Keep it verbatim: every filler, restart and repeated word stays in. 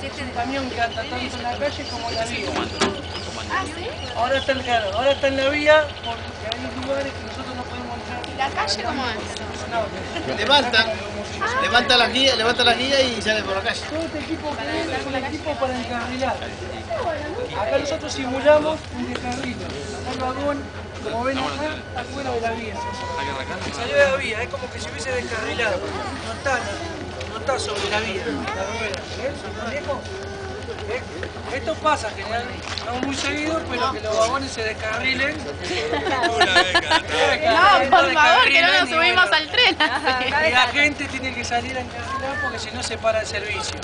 siete el camión que anda tanto en la calle como en la vía. Ah, ¿sí? Ahora está, claro, ahora está en la vía porque hay lugares que nosotros no podemos entrar. ¿Y la calle cómo es? Levantan, ah. levanta las guías, levanta las guías y sale por la calle. Todo este equipo es un equipo para encarrilar. Acá nosotros simulamos un descarril, un vagón, como ven acá, afuera de la vía. Salió de la vía, es como que se hubiese descarrilado. No está, no está sobre la vía, la rueda. ¿Ves? ¿Lejos? ¿Eh? Esto pasa generalmente, no muy seguido, pero que los vagones se descarrilen. No, por favor, que no nos subimos al tren. Y la gente tiene que salir a encarrilar porque si no se para el servicio.